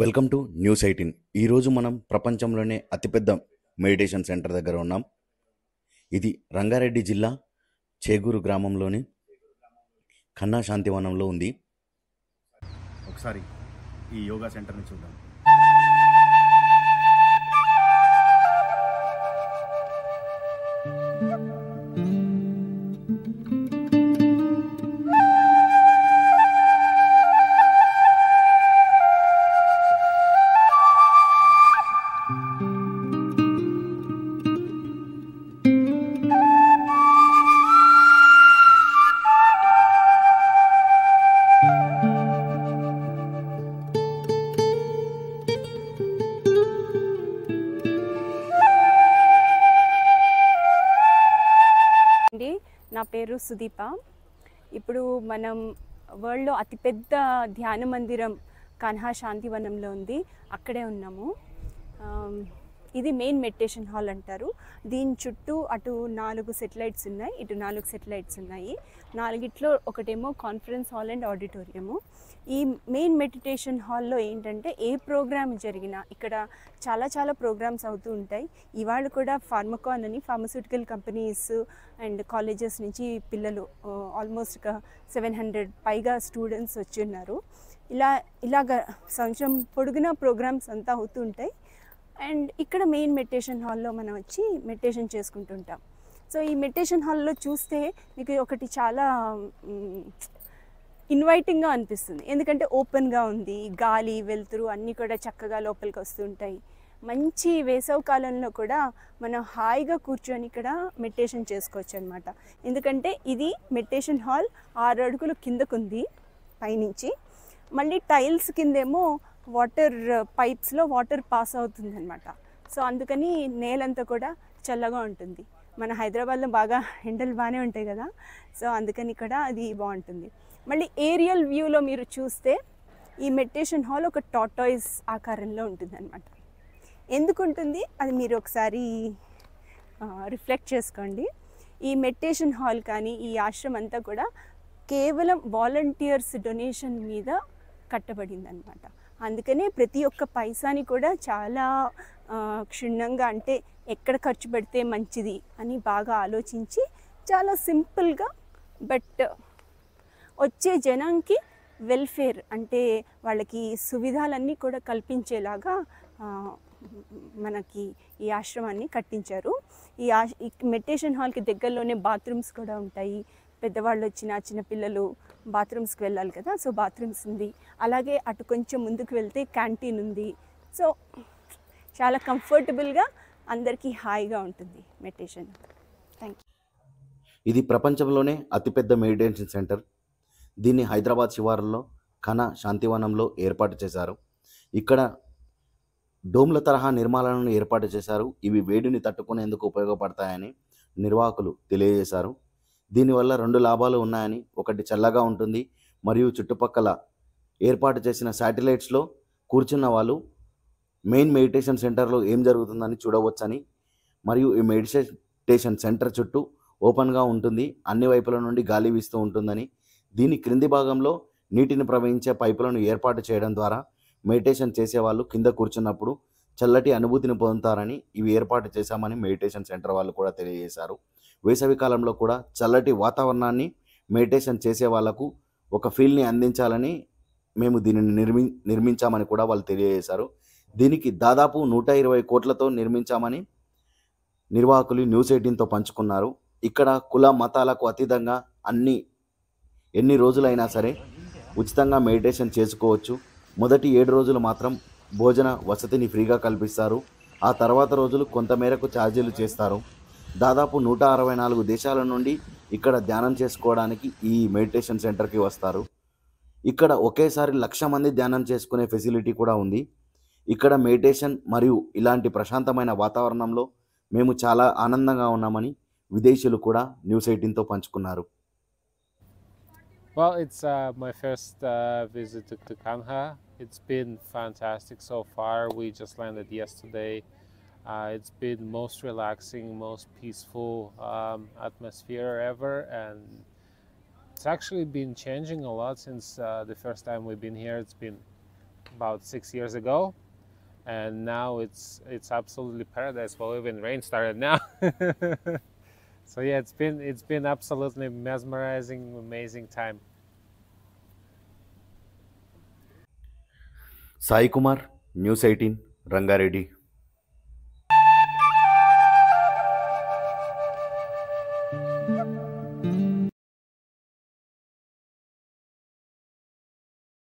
Welcome to news 18. ఈరోజు మనం ప్రపంచంలోనే అతిపెద్ద మెడిటేషన్ సెంటర్ దగ్గర ఉన్నాం. ఇది రంగారెడ్డి జిల్లా చేగూరు గ్రామంలోని కన్నా శాంతి వనంలో ఉంది. ఒకసారి ఈ యోగా సెంటర్ని చూద్దాం. నా పేరు సుదీప. ఇప్పుడు మనం వరల్డ్లో అతిపెద్ద ధ్యాన మందిరం కన్హా శాంతి వనంలో ఉంది, అక్కడే ఉన్నాము. ఇది మెయిన్ మెడిటేషన్ హాల్ అంటారు. దీని చుట్టూ అటు 4 సెటిలైట్స్ ఉన్నాయి, ఇటు 4 సెటిలైట్స్ ఉన్నాయి. 4గిట్లో ఒకటేమో కాన్ఫరెన్స్ హాల్ అండ్ ఆడిటోరియము. ఈ మెయిన్ మెడిటేషన్ హాల్లో ఏంటంటే ఏ ప్రోగ్రామ్ జరిగినా ఇక్కడ చాలా ప్రోగ్రామ్స్ అవుతూ ఉంటాయి. ఇవాళ కూడా ఫార్మకాన్ అని ఫార్మస్యూటికల్ కంపెనీస్ అండ్ కాలేజెస్ నుంచి పిల్లలు ఆల్మోస్ట్ 700 పైగా స్టూడెంట్స్ వచ్చి ఉన్నారు. ఇలాగా సంవత్సరం పొడుగునా ప్రోగ్రామ్స్ అంతా అవుతూ ఉంటాయి. అండ్ ఇక్కడ మెయిన్ మెడిటేషన్ హాల్లో మనం వచ్చి మెడిటేషన్ చేసుకుంటుంటాం. సో ఈ మెడిటేషన్ హాల్లో చూస్తే మీకు ఒకటి చాలా ఇన్వైటింగ్గా అనిపిస్తుంది, ఎందుకంటే ఓపెన్గా ఉంది, గాలి వెలుతురు అన్నీ కూడా చక్కగా లోపలికి వస్తుంటాయి. మంచి వేసవి కాలంలో కూడా మనం హాయిగా కూర్చొని ఇక్కడ మెడిటేషన్ చేసుకోవచ్చు అనమాట. ఎందుకంటే ఇది మెడిటేషన్ హాల్ 6 అడుగులు కిందకుంది పైనుంచి. మళ్ళీ టైల్స్ కిందేమో వాటర్ పైప్స్లో వాటర్ పాస్ అవుతుంది అనమాట. సో అందుకని నేలంతా కూడా చల్లగా ఉంటుంది. మన హైదరాబాద్లో బాగా ఎండలు బాగానే ఉంటాయి కదా, సో అందుకని ఇక్కడ అది బాగుంటుంది. మళ్ళీ ఏరియల్ వ్యూలో మీరు చూస్తే ఈ మెడిటేషన్ హాల్ ఒక టార్టాయిస్ ఆకారంలో ఉంటుందన్నమాట. ఎందుకుంటుంది అది మీరు ఒకసారి రిఫ్లెక్ట్ చేసుకోండి. ఈ మెడిటేషన్ హాల్ కానీ ఈ ఆశ్రమం అంతా కూడా కేవలం వాలంటీర్స్ డొనేషన్ మీద కట్టబడిందనమాట. అందుకనే ప్రతి ఒక్క పైసాని కూడా చాలా క్షుణ్ణంగా, అంటే ఎక్కడ ఖర్చు పెడితే మంచిది అని బాగా ఆలోచించి చాలా సింపుల్గా బట్ వచ్చే జనానికి వెల్ఫేర్ అంటే వాళ్ళకి సువిధాలన్నీ కూడా కల్పించేలాగా మనకి ఈ ఆశ్రమాన్ని కట్టించారు. ఈ మెడిటేషన్ హాల్కి దగ్గరలోనే బాత్రూమ్స్ కూడా ఉంటాయి. పెద్దవాళ్ళు వచ్చిన చిన్నపిల్లలు బాత్రూమ్స్కి వెళ్ళాలి కదా, సో బాత్రూమ్స్ ఉంది. అలాగే అటు కొంచెం ముందుకు వెళ్తే క్యాంటీన్ ఉంది. సో చాలా కంఫర్టబుల్గా అందరికీ హాయిగా ఉంటుంది మెడిటేషన్. Thank you. ఇది ప్రపంచంలోనే అతిపెద్ద మెడిటేషన్ సెంటర్. దీన్ని హైదరాబాద్ శివారులో కన్హా శాంతివనంలో ఏర్పాటు చేశారు. ఇక్కడ డోమ్ల తరహా నిర్మాణాలను ఏర్పాటు చేశారు. ఇవి వేడిని తట్టుకునేందుకు ఉపయోగపడతాయని నిర్వాహకులు తెలియజేశారు. దీనివల్ల 2 లాభాలు ఉన్నాయని, ఒకటి చల్లగా ఉంటుంది మరియు చుట్టుపక్కల ఏర్పాటు చేసిన శాటిలైట్స్లో కూర్చున్న వాళ్ళు మెయిన్ మెడిటేషన్ సెంటర్లో ఏం జరుగుతుందని చూడవచ్చని, మరియు ఈ మెడిటేషన్ సెంటర్ చుట్టూ ఓపెన్గా ఉంటుంది, అన్ని వైపుల నుండి గాలి వీస్తూ ఉంటుందని, దీని క్రింది భాగంలో నీటిని ప్రవహించే పైపులను ఏర్పాటు చేయడం ద్వారా మెడిటేషన్ చేసేవాళ్ళు కింద కూర్చున్నప్పుడు చల్లటి అనుభూతిని పొందుతారని ఇవి ఏర్పాటు చేశామని మెడిటేషన్ సెంటర్ వాళ్ళు కూడా తెలియజేశారు. వేసవి కాలంలో కూడా చల్లటి వాతావరణాన్ని మెడిటేషన్ చేసే వాళ్ళకు ఒక ఫీల్ని అందించాలని మేము దీనిని నిర్మించామని కూడా వాళ్ళు తెలియజేశారు. దీనికి దాదాపు 120 కోట్లతో నిర్మించామని నిర్వాహకులు న్యూస్ 18తో పంచుకున్నారు. ఇక్కడ కుల మతాలకు అతీతంగా ఎన్ని రోజులైనా సరే ఉచితంగా మెడిటేషన్ చేసుకోవచ్చు. మొదటి 7 రోజులు మాత్రం భోజన వసతిని ఫ్రీగా కల్పిస్తారు. ఆ తర్వాత రోజులు కొంతమేరకు ఛార్జీలు చేస్తారు. దాదాపు 164 దేశాల నుండి ఇక్కడ ధ్యానం చేసుకోవడానికి ఈ మెడిటేషన్ సెంటర్కి వస్తారు. ఇక్కడ ఒకేసారి 1,00,000 మంది ధ్యానం చేసుకునే ఫెసిలిటీ కూడా ఉంది. ఇక్కడ మెడిటేషన్ మరియు ఇలాంటి ప్రశాంతమైన వాతావరణంలో మేము చాలా ఆనందంగా ఉన్నామని విదేశీయులు కూడా న్యూస్ 18తో పంచుకున్నారు. Well, it's my first visit to Kanha. It's been fantastic so far. We just landed yesterday. It's been most relaxing, most peaceful atmosphere ever, and it's actually been changing a lot since the first time we've been here. It's been about 6 years ago, and now it's absolutely paradise. Well, even rain started now. So yeah, it's been absolutely mesmerizing, amazing time. Sai Kumar, News18, Rangareddy.